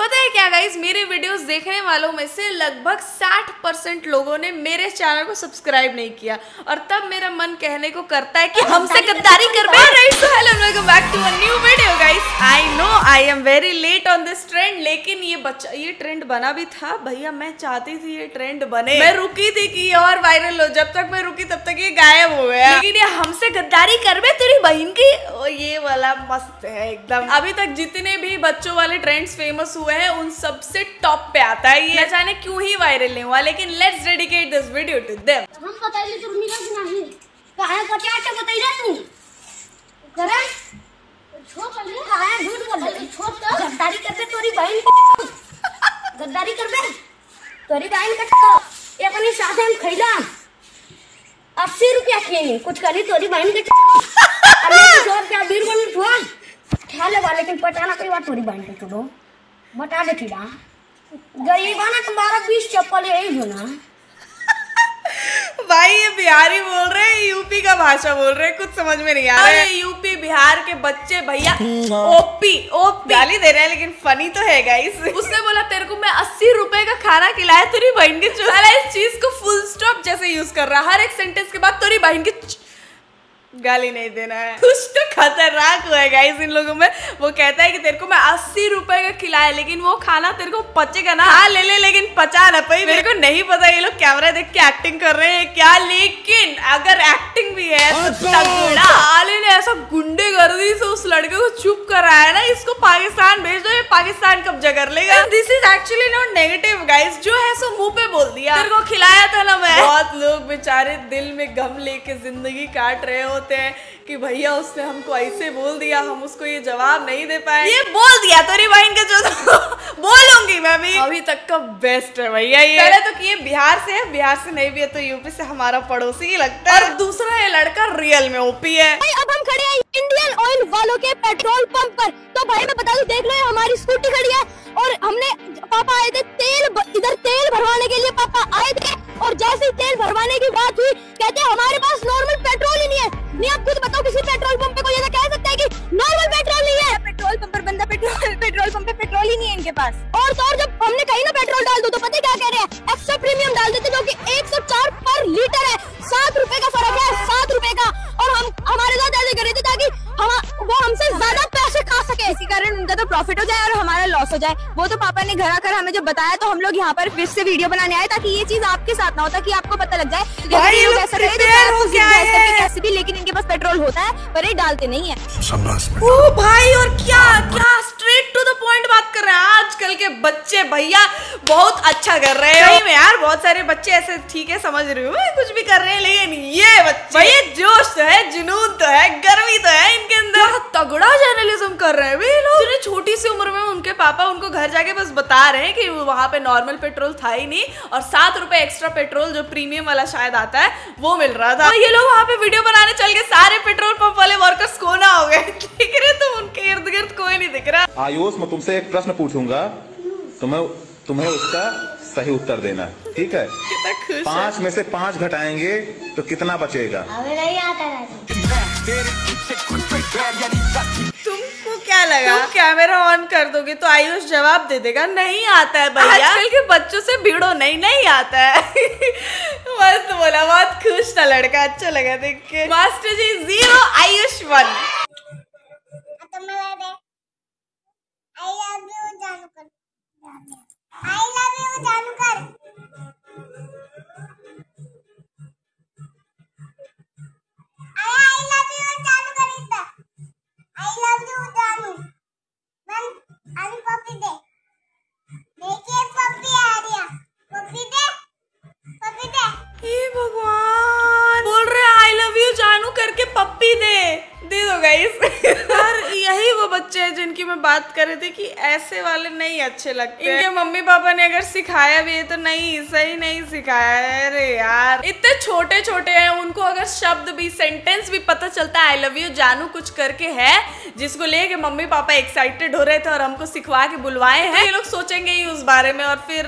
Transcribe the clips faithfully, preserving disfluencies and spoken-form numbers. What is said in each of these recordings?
पता है क्या गाइज, मेरे वीडियोस देखने वालों में से लगभग साठ परसेंट लोगों ने मेरे चैनल को सब्सक्राइब नहीं किया, और तब मेरा मन कहने को करता है कि हमसे गद्दारी कर ट्रेंड। लेकिन ये बच्चा ये ट्रेंड बना भी था भैया, मैं चाहती थी ये ट्रेंड बने, मैं रुकी थी कि ये और वायरल हो, जब तक मैं रुकी तब तक ये गायब हो गया। लेकिन ये हमसे गद्दारी कर बे तेरी बहन की, ये वाला मस्त है एकदम। अभी तक जितने भी बच्चों वाले ट्रेंड्स फेमस हुए हैं उन सबसे टॉप पे आता है ये, न जाने क्यों ही वायरल नहीं हुआ। लेकिन let's dedicate this video to them. गद्दारी करबे तोरी बहन, गद्दारी करबे तोरी बहन का एक अपनी साथे हम खइला अस्सी रुपया खेनी कुछ करी तोरी बहन के अरे जोर क्या वीर बन ठुआ खा ले वाले, लेकिन पटाना कोई बात तोरी बहन के छोड़ो बता दे खिला गरीबाना तुम्हारा बीस चप्पल यही हो ना। भाई ये बिहारी बोल रहे हैं, यूपी का भाषा बोल रहे हैं, कुछ समझ में नहीं आ रहा है। यूपी बिहार के बच्चे भैया ओपी ओपी गाली दे रहे हैं, लेकिन फनी तो है गाइस। उसने बोला तेरे को मैं अस्सी रुपए का खाना खिलाया तेरी बहन की, इस चीज को फुल स्टॉप जैसे यूज कर रहा, हर एक सेंटेंस के बाद तेरी बहन की गाली नहीं देना है। कुछ तो खतरनाक हुआ है गाइस इन लोगों में। वो कहता है कि तेरे को मैं अस्सी रुपए का खिलाया, लेकिन वो खाना तेरे को पचेगा ना, हाँ ले ले लेकिन पचा ना पाई। मेरे को नहीं पता ये लोग कैमरा देख के एक्टिंग कर रहे हैं क्या, लेकिन अगर एक्टिंग भी है तो आले ने ऐसा गुंडेगर्दी से उस लड़के को चुप कराया ना, इसको पाकिस्तान भेज दो, ये पाकिस्तान कब्जा कर लेगा। This is actually not negative guys, जो है सो मुँह पे बोल दिया, तेरे को खिलाया था ना मैं। बहुत लोग बेचारे दिल में गम लेके जिंदगी काट रहे हो हैं कि भैया उसने हमको ऐसे बोल दिया, हम उसको ये जवाब नहीं दे पाए, ये बोल दिया तो रिवाइंड का जो बोलूंगी मैं भी। अभी तक का बेस्ट है भैया ये। पहले तो कि ये बिहार से है, बिहार से नहीं भी है तो यूपी से, हमारा पड़ोसी ही लगता है। और दूसरा ये लड़का रियल में ओपी है। भाई अब हम खड़े हैं इंडियन ऑयल वालों के पेट्रोल पंप पर, तो भाई मैं बता दूं देख लो हमारी स्कूटी खड़ी है, और हमने पापा आए थे तेल इधर तेल भरवाने के लिए, पापा आए थे और जैसे तेल भरवाने की बात हुई कहते हमारे पास नॉर्मल पेट्रोल ही नहीं है। नहीं आप खुद बताओ किसी पेट्रोल पंप पे कोई ऐसा कह सकता है कि नॉर्मल पेट्रोल नहीं है? पेट्रोल पंप पर बंदा पेट्रोल पेट्रोल पंप पे पेट्रोल ही नहीं है इनके पास। और तो और जब हमने कहीं ना पेट्रोल डाल दो तो पता क्या कह रहे हैं, एक्स्ट्रा प्रीमियम डाल देते जो कि एक सौ चार पर लीटर है, सात रुपए का फर्क है, सात रुपए का। और हम हमारे साथ ऐसे करे थे ताकि हम वो हमसे ज्यादा पैसे खा सके, इसी कारण उनका तो प्रॉफिट हो जाए और हमारा लॉस हो जाए। वो तो पापा ने घर आकर हमें जब बताया तो हम लोग यहाँ पर फिर से वीडियो बनाने आए ताकि ये चीज आपके साथ ना हो, ताकि आपको पता लग जाए कैसे भी, लेकिन इनके पास पेट्रोल होता है पर ये डालते नहीं है। ओ भाई और क्या क्या स्ट्रेट टू द पॉइंट बात कर रहे हैं। आजकल के बच्चे भैया बहुत अच्छा कर रहे हैं यार, बहुत सारे बच्चे ऐसे ठीक है समझ रही हूँ कुछ भी कर रहे हैं, लेकिन ये बच्चे ये जोश तो है, जुनून तो है, गर्मी तो है इनके अंदर, तगड़ा जर्नलिज्म कर रहे हैं ये लोग। छोटी सी उम्र में उनके पापा उनको घर जाके बस बता रहे हैं कि वहाँ पे नॉर्मल पेट्रोल था ही नहीं, और सात रुपए एक्स्ट्रा पेट्रोल जो प्रीमियम वाला शायद आता है वो मिल रहा था। ये लोग वहाँ पे वीडियो बनाने चल के सारे पेट्रोल पंप वाले वर्कर्स को ना हो गए, ठीक है तो उनके इर्द गिर्द कोई नहीं दिख रहा। आयुष मैं तुमसे एक प्रश्न पूछूंगा, तुम्हें तुम्हें उसका सही उत्तर देना, ठीक है? पाँच में से पाँच घटाएंगे तो कितना बचेगा? तुमको क्या लगा तुम कैमरा ऑन कर दोगे तो आयुष जवाब दे देगा नहीं आता है भैया, आजकल के बच्चों से भिड़ो, नहीं नहीं आता है। मस्त बोला, बहुत खुश था लड़का, अच्छा लगा देख के। Master ji zero Ayush one. जिनकी मैं बात कर रही थी कि ऐसे वाले नहीं अच्छे लगते, इनके मम्मी पापा ने अगर सिखाया भी है तो नहीं सही नहीं सिखाया है। अरे यार इतने छोटे छोटे हैं, उनको अगर शब्द भी सेंटेंस भी पता चलता है आई लव यू जानू कुछ करके है, जिसको लेके मम्मी पापा एक्साइटेड हो रहे थे और हमको सिखवा के बुलवाए हैं, ये लोग सोचेंगे ही उस बारे में और फिर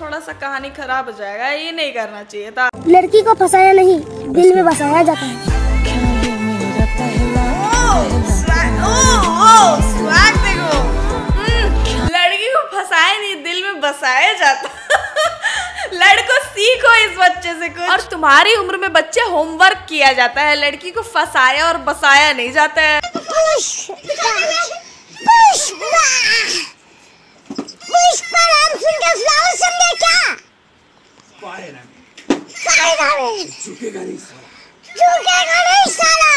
थोड़ा सा कहानी खराब हो जाएगा। ये नहीं करना चाहिए था। लड़की को फंसाया नहीं दिल में बसाया जाता है। फंसाया जाता। लड़कों सीखो इस बच्चे से कुछ। और तुम्हारी उम्र में बच्चे होमवर्क किया जाता है, लड़की को फंसाया और बसाया नहीं जाता है। पुष्पा, पुष्पा, पुष्पा नाम सुनकर फ्लावर समझे क्या? झुकेगा नहीं साला।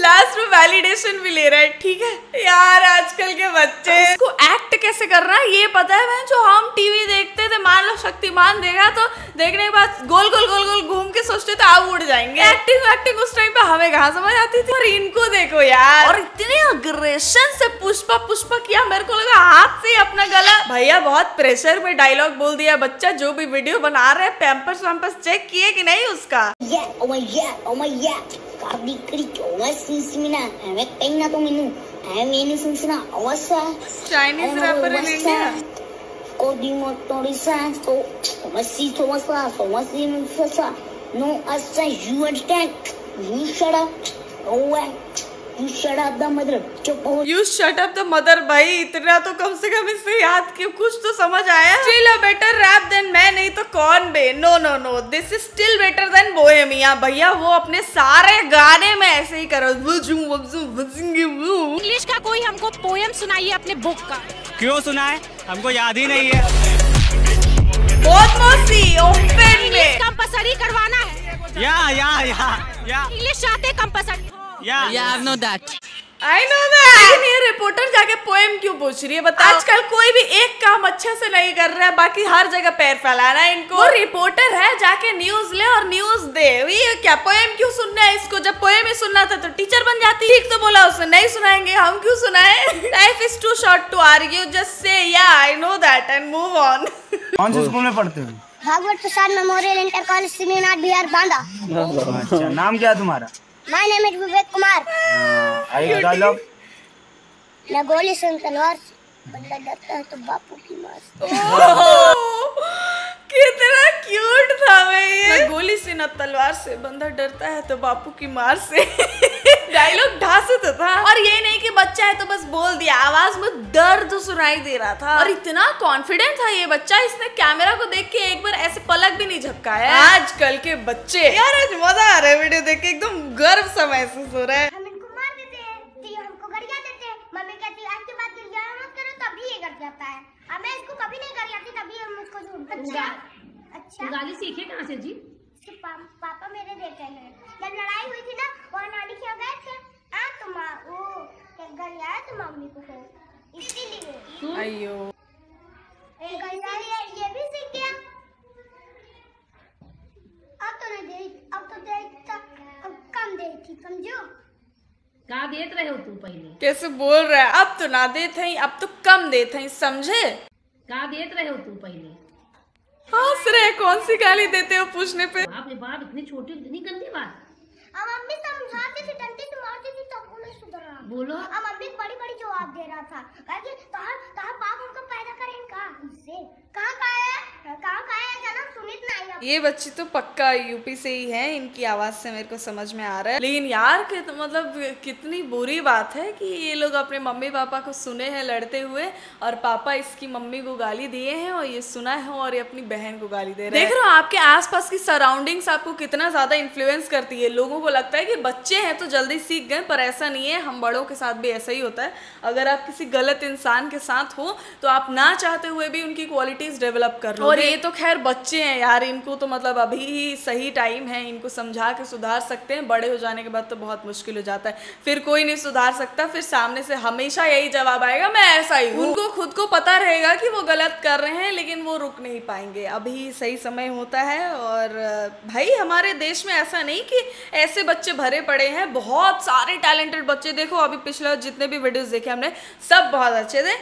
लास्ट में वैलिडेशन भी ले रहा है, ठीक है यार आजकल के बच्चे। इसको एक्ट कैसे कर रहा है ये पता है बहन? जो हम टीवी देखते थे, मान लो शक्तिमान देखा तो देखने के बाद गोल गोल गोल गोल घूम के सोचते थे आप उड़ जाएंगे। एक्टिंग एक्टिंग उस टाइम पे हमें कहाँ समझ आती थी। और इनको देखो यार, और इतने अग्रेशन से पुष्पा पुष्पा किया, मेरे को लगा हाथ से अपना गला। भैया बहुत प्रेशर में डायलॉग बोल दिया। बच्चा जो भी वीडियो बना रहे हैं पैम्पर्स वैम्पर्स चेक किए कि नहीं उसका। चाइनीज रैपर इन इंडिया मदर। भाई इतना तो कम से कम इससे याद कि कुछ तो समझ आया। Still a better rap than मैं नहीं तो कौन बे। No no no, this is still better than Bohemia. भैया वो अपने सारे गाने में ऐसे ही करो। इंग्लिश का कोई हमको पोएम सुनाइए अपने बुक का। क्यों सुनाए, हमको याद ही नहीं है। बहुत मोसी ओपन में कंपलसरी करवाना है। या या या या इंग्लिश चाहते compulsory. Yeah yeah I know that, I know that. लेकिन ये रिपोर्टर जाके पोएम क्यों पूछ रही है बता? आजकल कोई भी एक काम अच्छे से नहीं कर रहा है, बाकी हर जगह पैर फैलाना है इनको। वो रिपोर्टर है, जाके न्यूज ले और न्यूज दे। ये क्या पोएम क्यों सुनना है इसको? जब पोएम ही सुनना था तो टीचर बन जाती। ठीक तो बोला उसने, नहीं सुनाएंगे हम, क्यों सुनाए। Life is too short to argue, just say yeah I know that and move on. कौन से स्कूल में पढ़ते हो? Bhagwat Prasad memorial inter college seminar Bihar Banda. अच्छा, नाम क्या है तुम्हारा? My name is Vivek Kumar. आई डायलॉग ना गोली संग तलवार बंदा जाता है तो बापू की मार। कितना क्यूट था भाई। ना गोली से ना तलवार से बंदा डरता है तो बापू की मार से। डायलॉग ढांसे तो था। और ये नहीं कि बच्चा है तो बस बोल दिया, आवाज में दर्द सुनाई दे रहा था। और इतना कॉन्फिडेंट था ये बच्चा, इसने कैमरा को देख के एक बार ऐसे पलक भी नहीं झपकाया। आजकल के बच्चे यार, आज मजा आ रहा है वीडियो देख के, एकदम गर्व सा महसूस हो रहा है। हम इनको मार देते हैं, तो ये हमको गरिया देते हैं। मम्मी कहती है आज के बाद गरिया मत करो, तभी ये कर जाता है। अब मैं इसको कभी नहीं गरियाती, तभी हम उसको झूठ। अच्छा अच्छा, गाली सीखे कहां से जी? तो पा, पापा मेरे देते हैं। जब लड़ाई हुई थी ना, वहाँ नानी के यहाँ गए थे। आ तुम ओ घर यार, तुम मम्मी को हो इसीलिए। अयो एक गलती ये भी सीख गया। अब तो नहीं देरी, अब तो देरी तक, अब कम देरी थी समझो। का देत रहे हो तू? पहले कैसे बोल रहा है, अब तो ना देत है, अब तो कम देत है, समझे? का देत रहे हो तू? पहले हंस रहे, कौन सी गाली देते हो पूछने पे? बाप रे बाप, इतनी छोटी इतनी गंदी बात। अब मम्मी समझाती थी, डंडे से मारती थी, तब उन्हें सुधरा। बोलो अब मम्मी बड़ी बड़ी जवाब दे रहा था। कहा कि कहा कहा बाप उनको पैदा करें इनका इससे। कहा कहा है, कहा कहा है जनाब, सुमित नहीं है। ये बच्ची तो पक्का यूपी से ही है, इनकी आवाज से मेरे को समझ में आ रहा है। लेकिन यार कि तो मतलब कितनी बुरी बात है कि ये लोग अपने मम्मी पापा को सुने हैं लड़ते हुए, और पापा इसकी मम्मी को गाली दिए हैं, और ये सुना है और ये अपनी बहन को गाली दे रहे हैं। देख रहे हो आपके आसपास की सराउंडिंग्स आपको कितना ज्यादा इन्फ्लुएंस करती है। लोगों को लगता है कि बच्चे हैं तो जल्दी सीख गए, पर ऐसा नहीं है। हम बड़ों के साथ भी ऐसा ही होता है। अगर आप किसी गलत इंसान के साथ हो तो आप ना चाहते हुए भी उनकी क्वालिटीज डेवलप कर लो। और ये तो खैर बच्चे हैं यार, इनको तो मतलब अभी ही सही टाइम है, इनको समझा के सुधार सकते हैं। बड़े हो जाने के बाद तो बहुत मुश्किल हो जाता है, फिर कोई नहीं सुधार सकता। फिर सामने से हमेशा यही जवाब आएगा, मैं ऐसा ही हूँ। उनको खुद को पता रहेगा कि वो गलत कर रहे हैं, लेकिन वो रुक नहीं पाएंगे। अभी सही समय होता है। और भाई हमारे देश में ऐसा नहीं कि ऐसे ऐसे बच्चे भरे पड़े हैं, बहुत सारे टैलेंटेड बच्चे। देखो अभी पिछले जितने भी वीडियोस देखे हमने, सब बहुत अच्छे थे।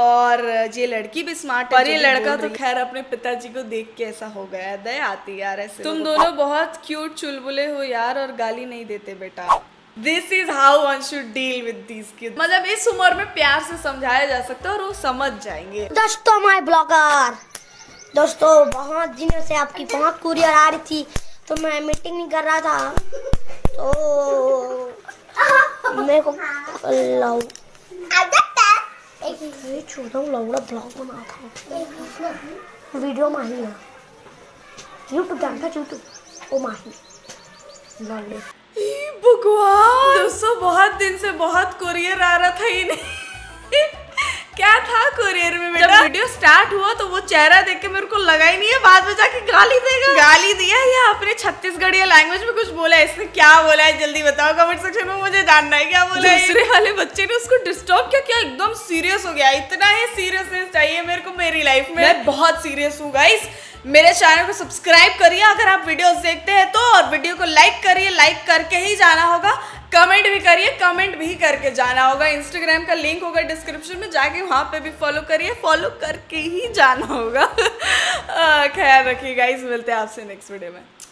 और ये लड़की भी स्मार्ट है, और ये लड़का तो खैर अपने पिताजी को देख के ऐसा हो गया। दया आती यार ऐसे। तुम दोनों बहुत क्यूट चुलबुले हो यार, और गाली नहीं देते बेटा। This is how one should deal with this kids. मतलब इस उम्र में प्यार से समझाया जा सकता है, और वो समझ जाएंगे। दोस्तों माय ब्लॉगर दोस्तों, बहुत दिनों से आपकी बहुत कुरियर आ रही थी, तो मैं मीटिंग नहीं कर रहा था, तो मेरे को एक छोटा लवड़ा ब्लॉग बना था वीडियो माही ना यूट्यूब जानता यूट्यूब ओ माही भगवान। दोस्तों बहुत दिन से बहुत कोरियर आ रहा था इन्हें क्या था कोरियर में बेटा? जब वीडियो स्टार्ट हुआ तो वो चेहरा देख के मेरे को लगा ही नहीं है बाद में जाके गाली देगा। गाली दिया या अपने छत्तीसगढ़िया लैंग्वेज में कुछ बोला है? इसने क्या बोला है जल्दी बताओ कमेंट सेक्शन में, मुझे जानना है क्या बोला है। दूसरे वाले बच्चे ने उसको डिस्टर्ब क्या किया, एकदम सीरियस हो गया। इतना ही सीरियसनेस चाहिए मेरे को मेरी लाइफ में, मैं बहुत सीरियस हूँ गाइस। मेरे चैनल को सब्सक्राइब करिए अगर आप वीडियोस देखते हैं तो, और वीडियो को लाइक करिए, लाइक करके ही जाना होगा। कमेंट भी करिए, कमेंट भी करके जाना होगा। इंस्टाग्राम का लिंक होगा डिस्क्रिप्शन में, जाके वहाँ पे भी फॉलो करिए, फॉलो करके ही जाना होगा। खैर रखिए गाइस, मिलते हैं आपसे नेक्स्ट वीडियो में।